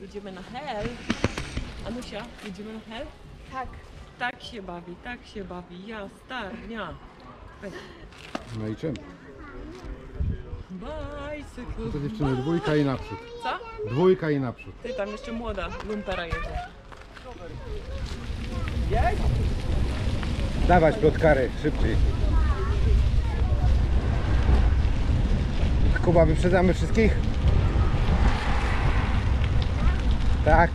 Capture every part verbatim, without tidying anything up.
Jedziemy na Hel. Anusia, jedziemy na Hel? Tak. Tak się bawi, tak się bawi. Jastarnia. No i czym? Bicycle. To dziewczyny, dwójka i naprzód. Co? Dwójka i naprzód. Ty, tam jeszcze młoda lumpera jedzie. Jedź? Dawać plotkary, szybciej. Kuba, wyprzedzamy wszystkich? Tak.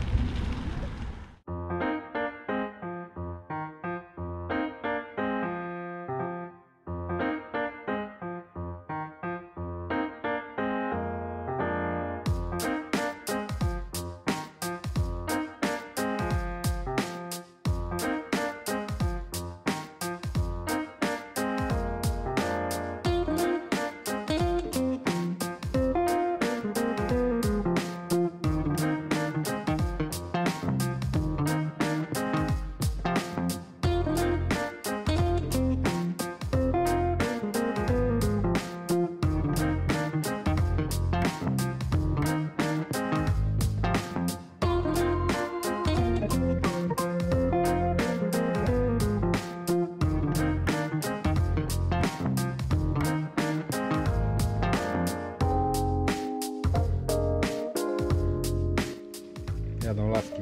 Jadą laski.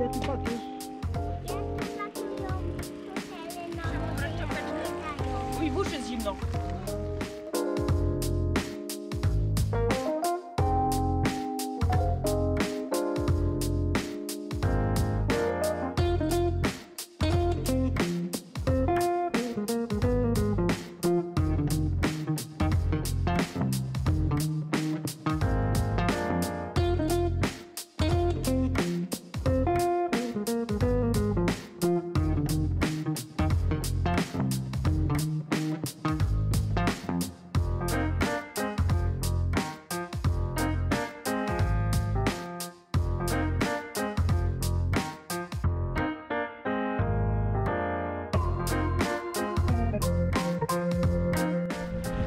Ja tu patrzę. Uj, w uszy jest zimno.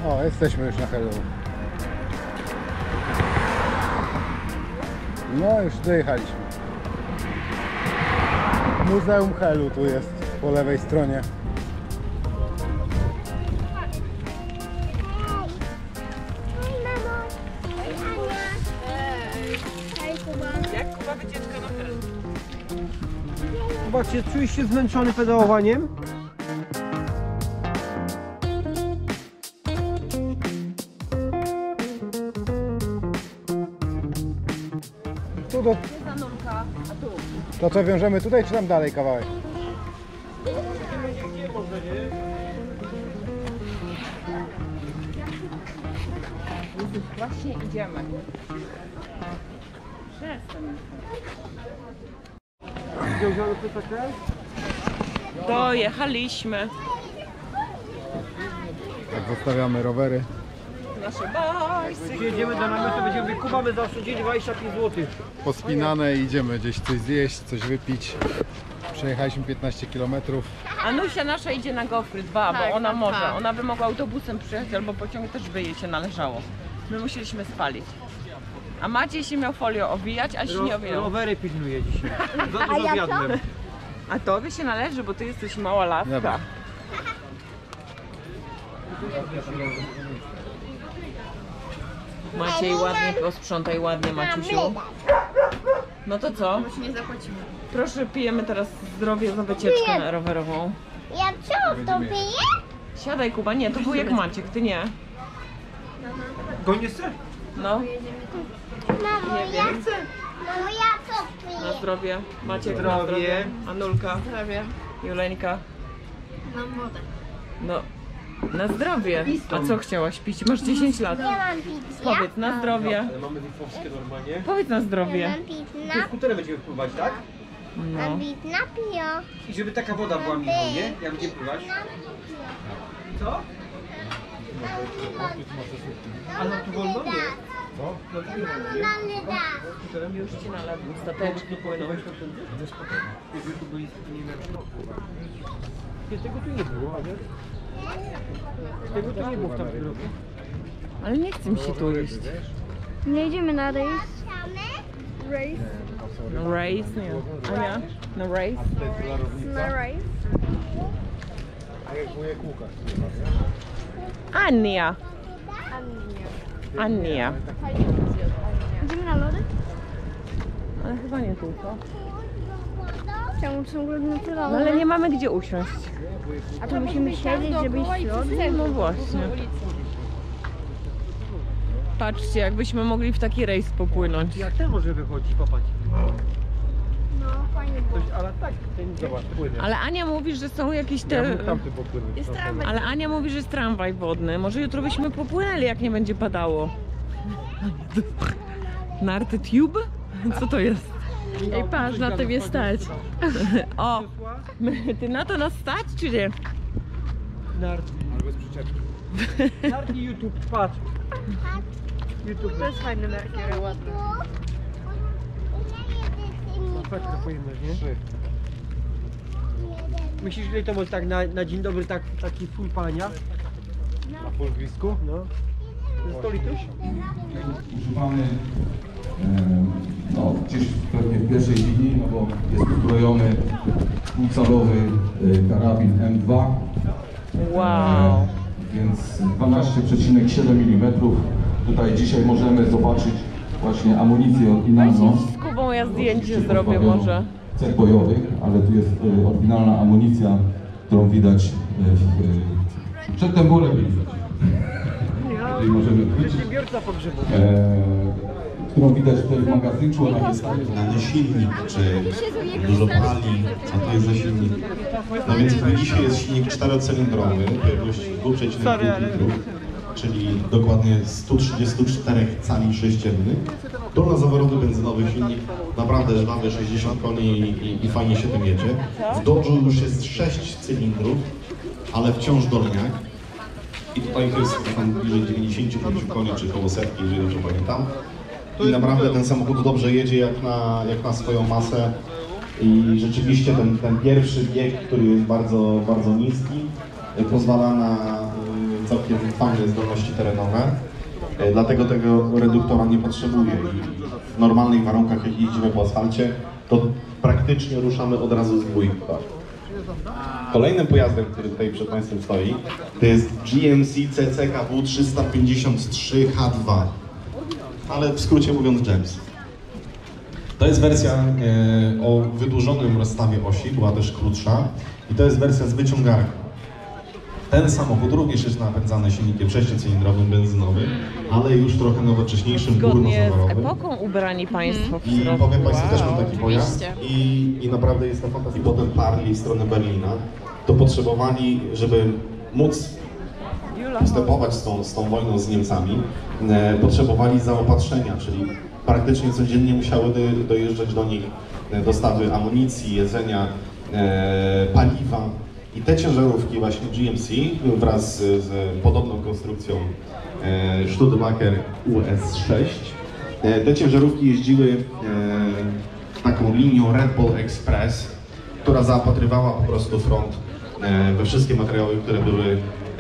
O, jesteśmy już na Helu. No, już dojechaliśmy. Muzeum Helu tu jest, po lewej stronie. Jak Kuba wycieczka na Helu? Zobaczcie, czujesz się zmęczony pedałowaniem? Do... To co, wiążemy tutaj, czy tam dalej kawałek? Właśnie idziemy. Dojechaliśmy. Tak, zostawiamy rowery. Jak jedziemy do namiotu, to będziemy kupamy za dwadzieścia pięć złotych. Pospinane, idziemy gdzieś coś zjeść, coś wypić. Przejechaliśmy piętnaście kilometrów. Anusia nasza idzie na gofry dwa, tak, bo ona tak, może. Tak. Ona by mogła autobusem przyjechać albo pociąg, też by jej się należało. My musieliśmy spalić. A Maciej się miał folią owijać, a się Ro nie owijał. Rowery pilnuje dzisiaj. Za dużo ja wiadrem. A tobie się należy, bo ty jesteś mała laska. Dobra. Maciej, ładnie posprzątaj, ładnie, Maciusiu. No to co? Już nie zapłacimy. Proszę, pijemy teraz zdrowie za wycieczkę rowerową. Ja co, to piję? Siadaj, Kuba, nie, to był jak Maciek, ty nie. Go nie chcę? No. Mamo, ja chcę. Mamo, ja co piję? Na zdrowie, Maciek, na zdrowie. Anulka. Zdrowie. Juleńka. Na wodę. No. Na zdrowie. A co chciałaś pić? Masz dziesięć lat. Nie mam picia. Powiedz na zdrowie. Ale mamy litwowskie normalnie. Powiedz na zdrowie. Mam pitna. Skuterem będziemy pływać, tak? No. Mam pitna pio. I żeby taka woda była miła, nie? Jak będziemy pływać? Co? A no tu wolno? Co? No tu wolno. Skuterem już ci nalewam. Stateczki płynąłeś. Jakby tu byli nie. Tego tu nie było, ale... Tego to nie było w tamtym roku. Ale nie chce mi się tu iść. Nie idziemy na rejs. Race? No race, nie. Ania? No race? No race. A jak wujek Łukasz? Ania. Ania. Idziemy na lody? Ale chyba nie tylko. Czemu ciągle na tyle? No ale nie mamy gdzie usiąść. A to musimy siedzieć, żeby iść w lody? No właśnie. Patrzcie, jakbyśmy mogli w taki rejs popłynąć. Jak to może wychodzi, popatrz. No, fajnie było. Coś, ale tak, ten zobacz, płynie. Ale Ania mówi, że są jakieś te... Ja tamty popłynąć. Jest tramwaj. Ale Ania mówi, że jest tramwaj wodny. Może jutro byśmy popłynęli, jak nie będzie padało. Narty tube? Co to jest? Ej, patrz, na tym jest stać. O, ty na to nas stać, czy nie? Narty. Albo z przyczepki. Narty YouTube, patrz. YouTube. To jest fajne markiera, ładne. Łapeczkę pojemność, nie? Myślisz, że to może tak na, na dzień dobry tak, taki full pania? Na full glisku? No. sto litrów? Mamy no, gdzieś pewnie w pierwszej linii, no bo jest uzbrojony półcalowy karabin M dwa. Wow. Więc dwanaście przecinek siedem milimetrów. Tutaj dzisiaj możemy zobaczyć właśnie amunicję oryginalną. Z Kubą ja zdjęcie zrobię może. Cech bojowych, ale tu jest y, oryginalna amunicja, którą widać y, y, przed tym bólem. Tutaj możemy wrócić, e, którą widać tutaj w magazynku. Ona jest na silnik, czy dużo pali, a to jest za silnik. No więc dzisiaj jest silnik czterocylindrowy, pojemności dwa przecinek pięć litrów, czyli dokładnie sto trzydzieści cztery cali sześciennych. To na zaworowy benzynowy silnik, naprawdę żwawy, sześćdziesiąt koni i, i fajnie się tym jedzie. W Dodge'u już jest sześć cylindrów, ale wciąż dolniak. I tutaj to jest tam bliżej dziewięćdziesiąt koni, czy koło setki, jeżeli dobrze pamiętam. I naprawdę ten samochód dobrze jedzie jak na, jak na swoją masę. I rzeczywiście ten, ten pierwszy bieg, który jest bardzo, bardzo niski, pozwala na całkiem fajne zdolności terenowe. Dlatego tego reduktora nie potrzebuje. I w normalnych warunkach, jak jeździmy po asfalcie, to praktycznie ruszamy od razu z dwójką. Kolejnym pojazdem, który tutaj przed Państwem stoi, to jest G M C C C K W trzysta pięćdziesiąt trzy H dwa, ale w skrócie mówiąc James. To jest wersja e, o wydłużonym rozstawie osi, była też krótsza i to jest wersja z wyciągarką. Ten samochód również jest napędzany silnikiem sześciocylindrowym benzynowym, ale już trochę nowocześniejszym, górnozaworowym. Z epoką ubrani Państwo. Mm. I powiem Państwu, wow, też mam taki pojazd i, i naprawdę jest to fantastyczne. I potem parli w stronę Berlina, to potrzebowali, żeby móc występować z tą, z tą wojną z Niemcami, e, potrzebowali zaopatrzenia, czyli praktycznie codziennie musiały dojeżdżać do nich dostawy amunicji, jedzenia, e, paliwa. I te ciężarówki właśnie G M C wraz z, z podobną konstrukcją e, Studebaker U S sześć, e, te ciężarówki jeździły e, taką linią Red Bull Express, która zaopatrywała po prostu front e, we wszystkie materiały, które były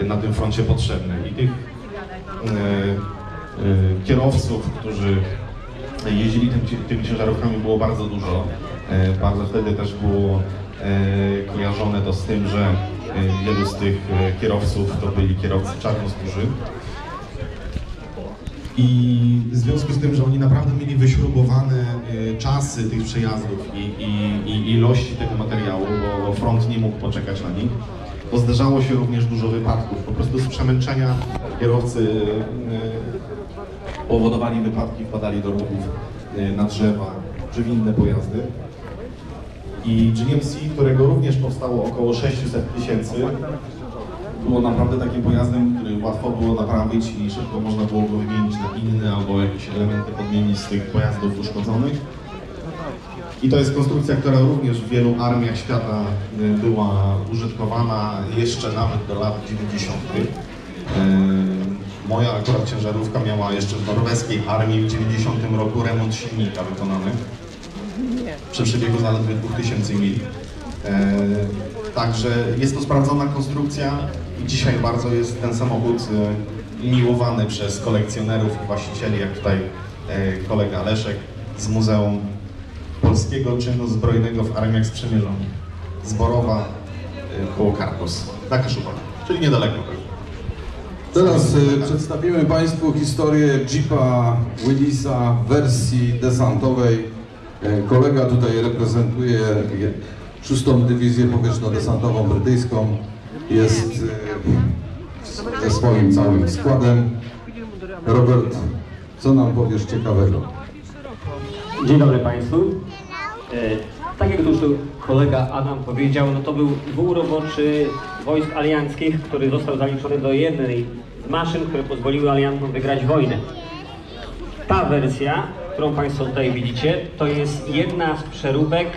na tym froncie potrzebne. I tych e, e, kierowców, którzy jeździli tym, tymi ciężarówkami, było bardzo dużo. E, bardzo wtedy też było E, kojarzone to z tym, że e, wielu z tych e, kierowców to byli kierowcy czarnoskórzy. I w związku z tym, że oni naprawdę mieli wyśrubowane e, czasy tych przejazdów i, i, i ilości tego materiału, bo front nie mógł poczekać na nich, to zdarzało się również dużo wypadków. Po prostu z przemęczenia kierowcy e, powodowali wypadki, wpadali do rowów, e, na drzewa czy w inne pojazdy. I G M C, którego również powstało około sześćset tysięcy, było naprawdę takim pojazdem, który łatwo było naprawić i szybko można było go wymienić na inny albo jakieś elementy podmienić z tych pojazdów uszkodzonych. I to jest konstrukcja, która również w wielu armiach świata była użytkowana jeszcze nawet do lat dziewięćdziesiątych. Moja akurat ciężarówka miała jeszcze w norweskiej armii w dziewięćdziesiątym roku remont silnika wykonany. Przy przebiegu zaledwie dwa tysiące mil. E, także jest to sprawdzona konstrukcja i dzisiaj bardzo jest ten samochód e, miłowany przez kolekcjonerów i właścicieli, jak tutaj e, kolega Leszek z Muzeum Polskiego Czynu Zbrojnego w Armiach Sprzymierzonych. Zborowa koło Karkos, na Kaszubach, czyli niedaleko. Teraz y, przedstawimy Państwu historię Jeepa Willysa w wersji desantowej. Kolega tutaj reprezentuje szóstą Dywizję Powietrzno-Desantową Brytyjską. Jest y, ze swoim całym składem. Robert, co nam powiesz ciekawego? Dzień dobry Państwu. Tak jak już kolega Adam powiedział, no to był wół roboczy wojsk alianckich, który został zaliczony do jednej z maszyn, które pozwoliły aliantom wygrać wojnę. Ta wersja, którą Państwo tutaj widzicie, to jest jedna z przeróbek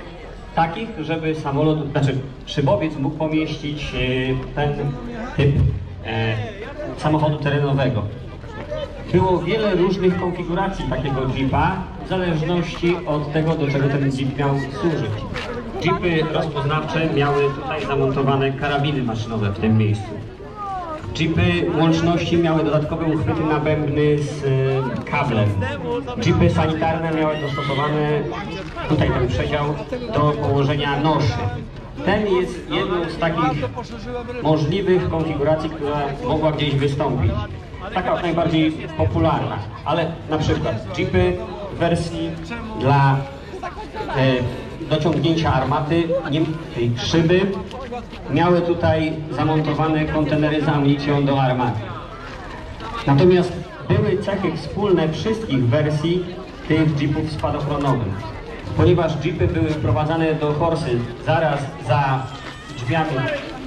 takich, żeby samolot, znaczy szybowiec mógł pomieścić ten typ samochodu terenowego. Było wiele różnych konfiguracji takiego jeepa, w zależności od tego, do czego ten jeep miał służyć. Jeepy rozpoznawcze miały tutaj zamontowane karabiny maszynowe w tym miejscu. Jeepy łączności miały dodatkowe uchwyty na bębny z kablem. Jeepy sanitarne miały dostosowane, tutaj ten przedział, do położenia noszy. Ten jest jedną z takich możliwych konfiguracji, która mogła gdzieś wystąpić. Taka najbardziej popularna, ale na przykład jeepy w wersji dla e, dociągnięcia armaty, nie, tej szyby, miały tutaj zamontowane kontenery z amunicją do armaty. Natomiast były cechy wspólne wszystkich wersji tych jeepów spadochronowych. Ponieważ jeepy były wprowadzane do Horsy zaraz za drzwiami,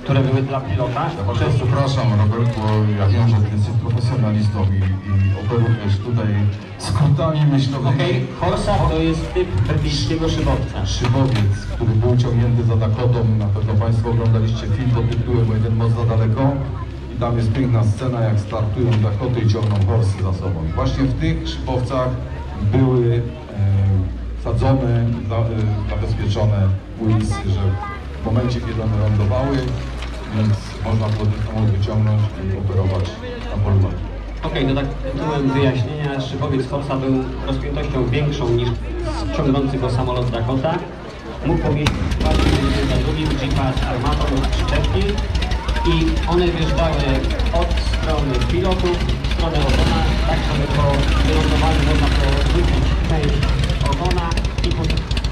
które były dla pilota. Ja bardzo przez... przepraszam Robert, bo ja wiem, że ty jesteś profesjonalistą i, i operujesz tutaj skrótami myślowymi. Okej, okay. Horsa to jest typ brytyjskiego szybowca. Szybowiec, który był ciągnięty za Dakotą, na pewno Państwo oglądaliście film pod tytułem Jeden Moc za daleko. I tam jest piękna scena, jak startują Dakoty i ciągną Horsy za sobą. I właśnie w tych szybowcach były e, sadzone, za, e, zabezpieczone Willysy, że w momencie, kiedy one lądowały, więc można było ten samochód wyciągnąć i operować na polu walki. Okej, okay, no tak tytułem wyjaśnienia, szybowiec Horsa był rozpiętością większą niż ciągnący go samolot Dakota. Mógł pomieścić jeden za drugim jeepa z armatą lub przyczepki i one wjeżdżały od strony pilotów w stronę ogona, tak żeby po wylądowaniu można było wrzucić część ogona i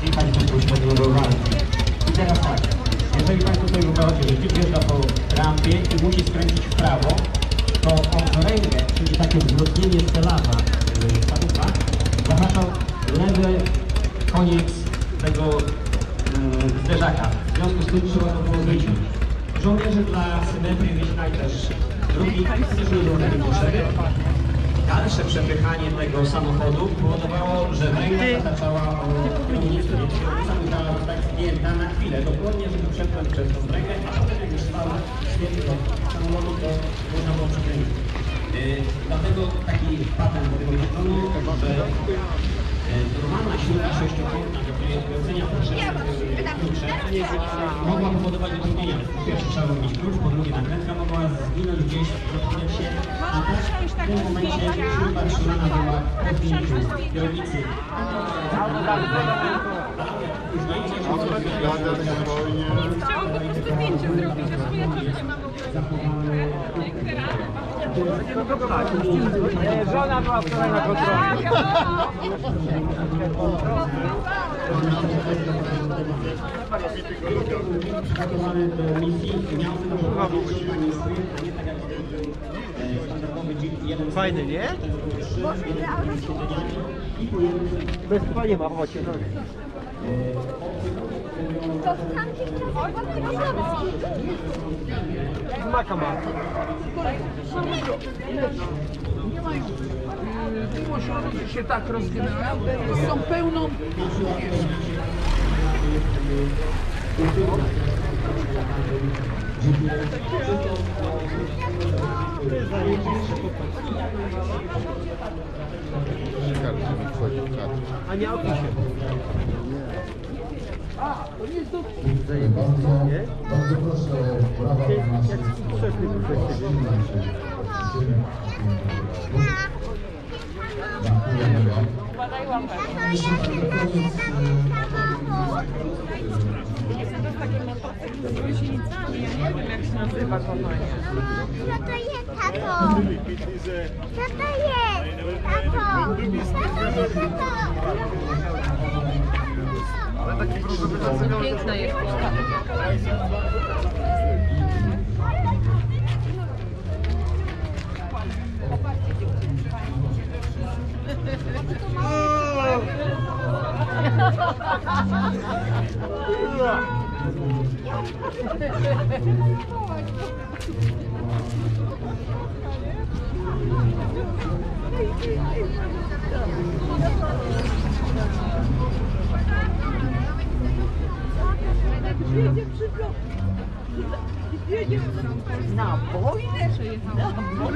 pojechać bezpośrednio do walki. I teraz tak. Jeżeli Państwo sobie wyobrażacie, że jeep wjeżdża po rampie i musi skręcić w prawo, to on rękę, czyli takie wzmocnienie stelaża saduka, zahacza lewy koniec tego um, zderzaka. W związku z tym trzeba to było wyciąć. Żołnierze dla symetrii wyśnaj też drugi przyszły do potrzeby. Dalsze przepychanie tego samochodu powodowało, że ręka zaczęła o miejscu, która została zdjęta na chwilę, dokładnie, żeby przepchnąć przez tą rękę, a potem jak już stała świetnie samochodu, to można było przekręcić. Yy, dlatego taki patent wymyślono, że normalna śruba sześciokątna do kręcenia klucze mogła powodować utrudnienia. Po pierwsze trzeba robić klucz, po drugie nakrętka mogła zginąć gdzieś, rozpocząć się, a też w tym momencie śruba trzymana była pod pięciu kierownicy. Żona była wczoraj na kontroli. Przygotowany do misji miał nie tak jak standardowy Jeep. Fajny, nie? Bez chyba nie ma, chodź się drogi. To z tamtych czasów maka ma. Mimo że się tak rozgrywają, są pełną... A nie opisie. A, to nie jest to... Dziękuję bardzo. Bardzo proszę o brawa dla naszych gości. Dziękuję. Daj łapę. Tato, ja się nazywam ten samochód. Jestem to takie motocykl z gąsienicami. Ja nie wiem, jak się nazywa, kochanie. No, co to jest, tato? Co to jest, tato? Tato, jest, tato? Piękna jest. Na wojnę? Na wojnę.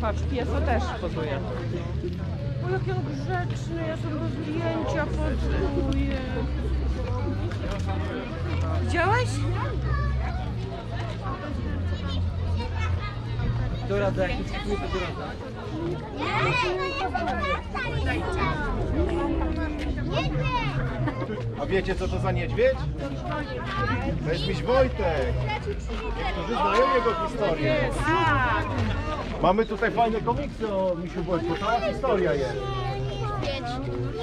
Patrz, pieso też pozuje. O, jaki on grzeczny, ja są do zdjęcia pozuję. Widziałeś? Do rada, jak jest do rada. A wiecie, co to za niedźwiedź? To jest miś Wojtek. Niektórzy znają jego historię. Mamy tutaj fajne komiksy o misiu Wojtku. Cała historia jest.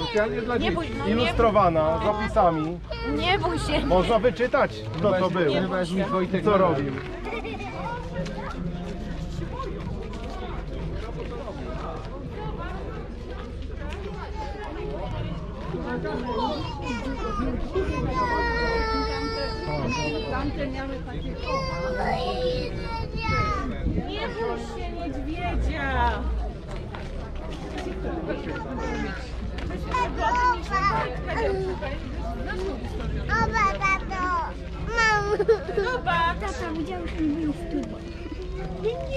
Specjalnie dla dzieci. Ilustrowana, z opisami. Nie bój się. Można wyczytać, kto to był. Co robił. Tamte miały takie koła. Nie bój się niedźwiedzia! Oba, tato! Mam! Oba! Tata, widziałeś, że był w tubo.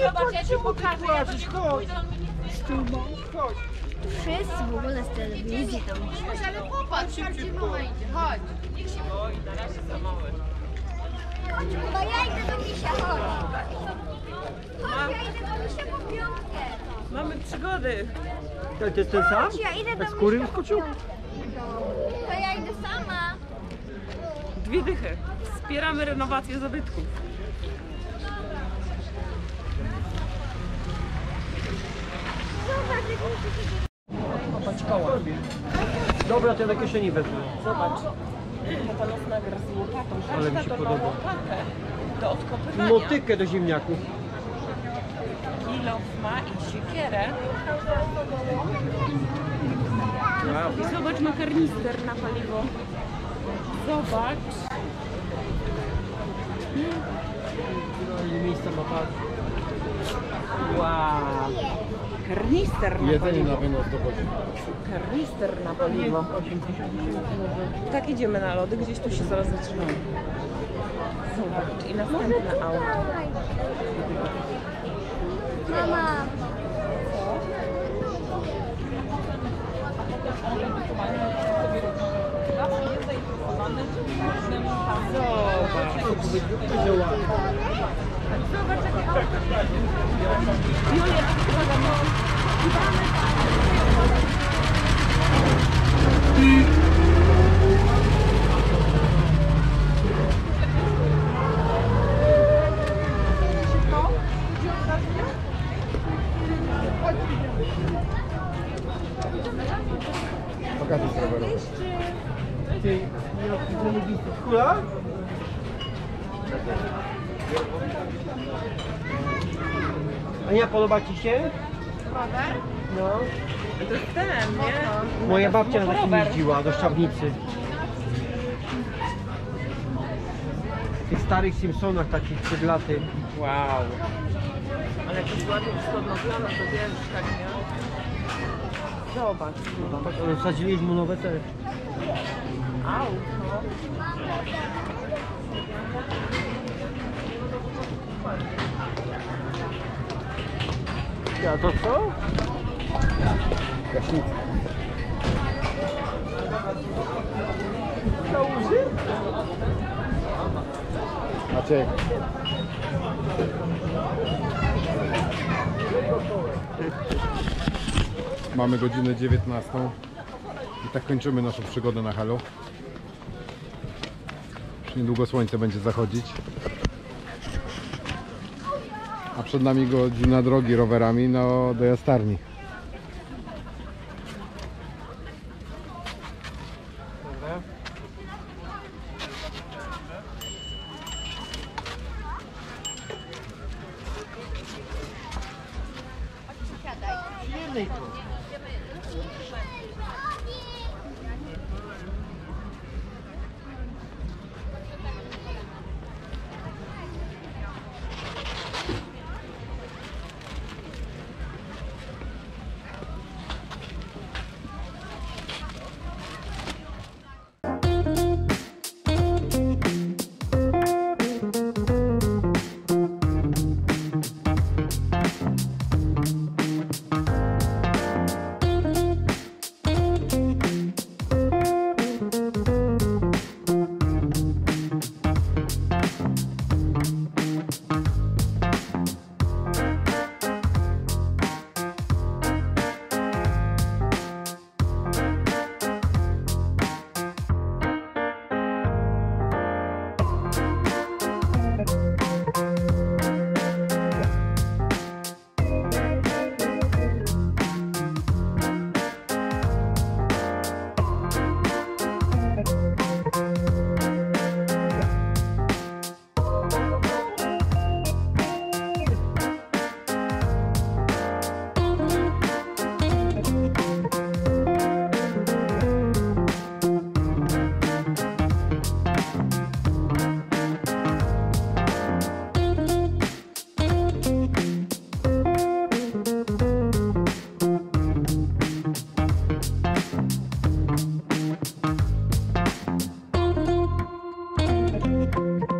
Zobacz, ja ci pokażę. Chodź! Z tubo. Chodź! Wszyscy w ogóle z telewizji to muszą. Ale popatrz, szybciutko. Chodź! Niech się boi, na razie za małe. Chodź, bo ja idę do misia, chodź. Chodź, ja idę do misia po piątkę. Mamy przygody. To jest ten sam? Ja idę do misia po piątkę. To ja idę sama. Dwie dychy. Wspieramy renowację zabytków. Popatrz koła. Dobra, to ja do kieszeni wezmę. Zobacz. To nas nagra z łopatą. Ale mi się podoba. Łopatę do odkopywania. Motykę do ziemniaków. Kilof ma i siekierę. Wow. I zobacz, ma karnister na paliwo. Zobacz. Ile miejsca ma pan? Wow. Karnister na jedzenie paliwo. Na wynos dochodzi. Karnister na paliwo. Tak idziemy na lody, gdzieś tu się zaraz zaczynamy. Zobacz, i następne auto. Mama! Zobacz! Zobacz, jakie auto. Julia, to wygląda to. Dbamy tak. kasus rowerowy. Ty, kula? Ania, podoba ci się? Rower? No. To jest ten, nie? Moja babcia na takim jeździła do Szczawnicy. W tych starych Simpsonach takich przyglaty. Wow. Ale jak jest ładnie wschodnoplana, to wiesz, tak nie? Zobacz. Zobacz, ale wsadziliśmy mu nowe też. Au, no. Ja to co? Gaśnica. Kałuży? Maciek. Mamy godzinę dziewiętnastą i tak kończymy naszą przygodę na Helu. Już niedługo słońce będzie zachodzić. A przed nami godzina drogi rowerami no, do Jastarni. Thank you.